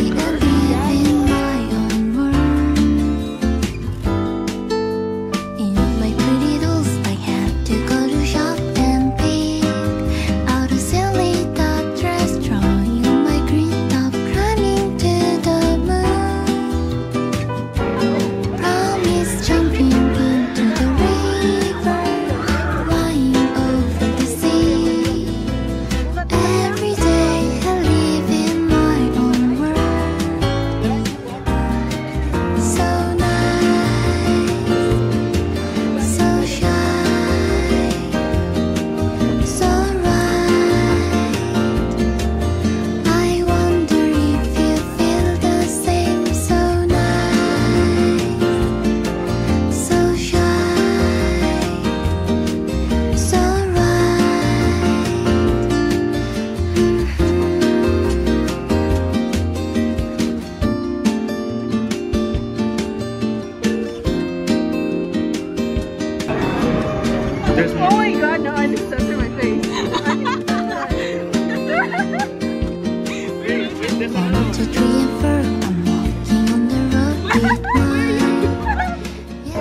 tiger.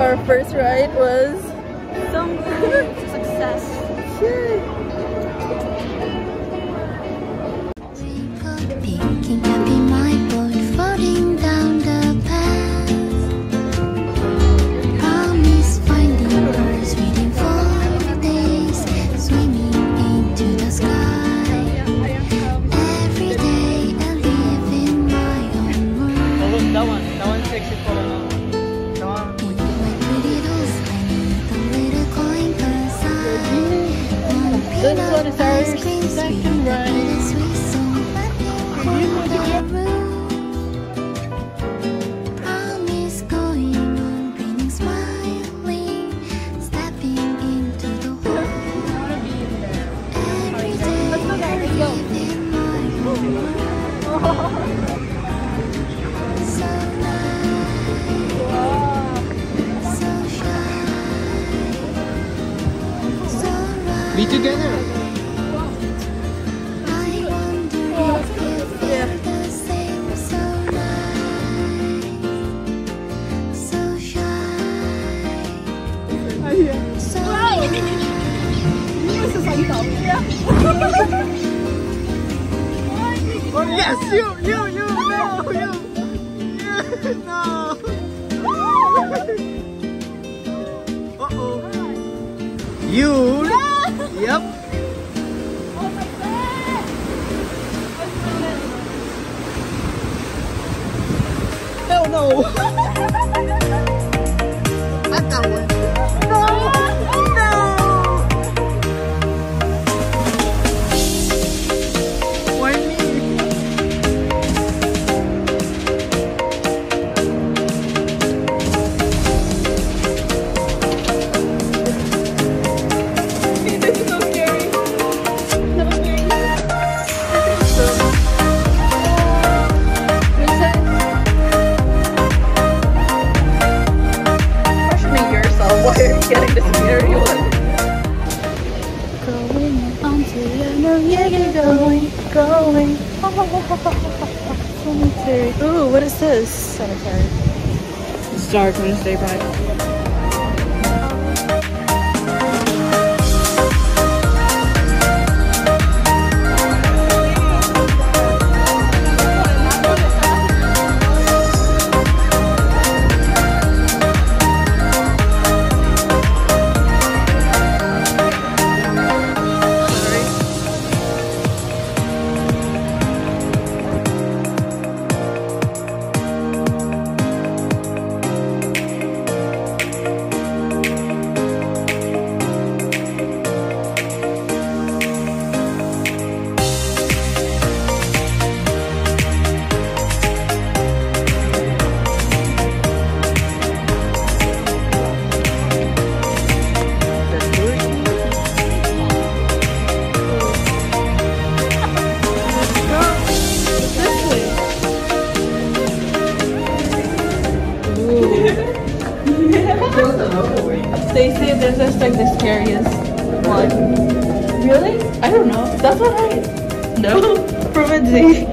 Our first ride was so good. Success. Sure. This one is our second ride. Be together. Oh yes, you, no, you, no. Uh-oh. You. Yep. Oh my God! Hell no! I got one. No! No! Why me? This is so scary. Getting the scary one. Going on to you're going. Cemetery. Ooh, what is this? Cemetery. It's dark. I'm gonna stay bright. They say this is like the scariest one. Really? I don't know. That's what I... No. From a day.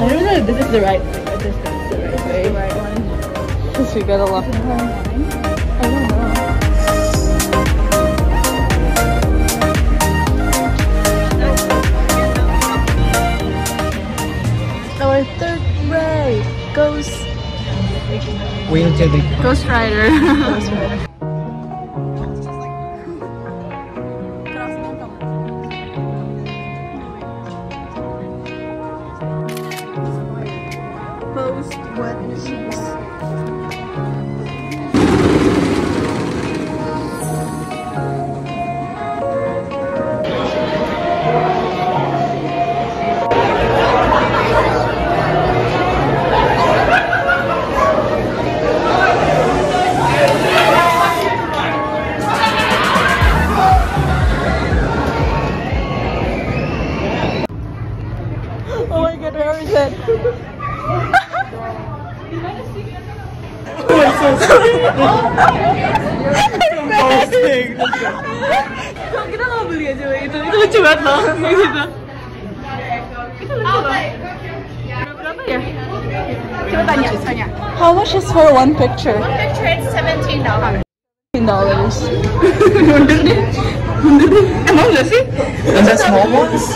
I don't know if this is the right thing, but this is the right way. The right one. Because we got a lot of time. I don't know. Our third ride, Ghost. Ghost Rider. Ghost Rider. Post what Oh my god, where is it? Kita mau beli aja itu lucu banget loh. Berapa ya? Coba tanya. How much is for one picture? One picture is $17. $17. Emang nggak sih? And that's small ones.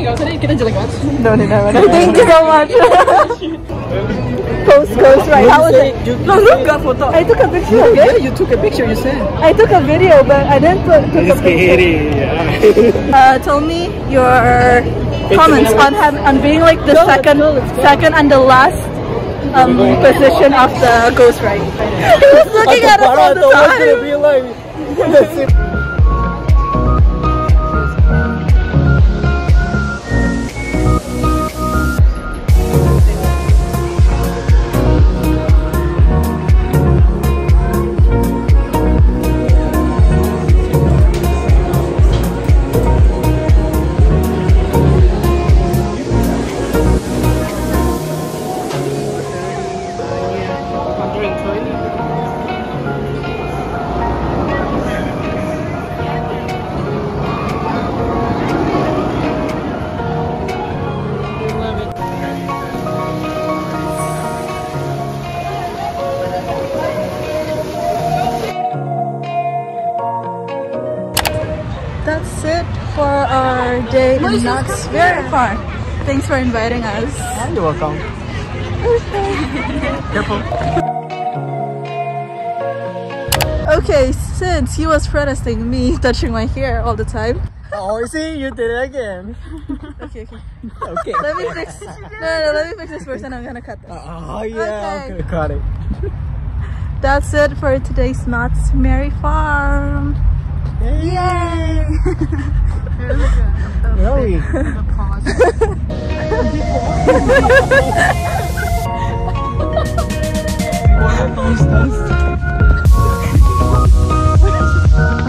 Gak usah deh, kita jelek banget. No. Thank you so much. Ghost Rider. How was it? No, look, got photo. I took a picture. Yeah, you took a picture, you said. I took a video, but I didn't took a picture. Tell me your comments on being like the second and the last position of the Ghost Rider. He was looking at us all the time. That's it for our day in Knotts Berry Farm. Thanks for inviting us. You're welcome. Careful. Okay, since he was protesting me touching my hair all the time. Oh, see, you did it again. Okay. Let me fix this first, and I'm gonna cut this. Oh yeah, okay. I'm gonna cut it. That's it for today's Knotts Berry Farm. Yay! Really? Are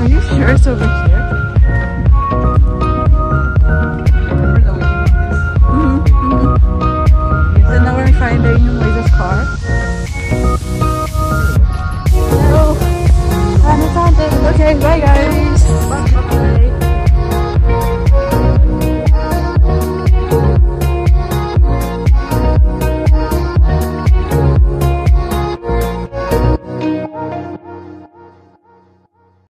you sure it's over here? And now we're finding Lisa's car. Okay, bye guys. Bye.